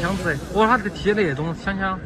香脆，哇，它这个铁的也东香香。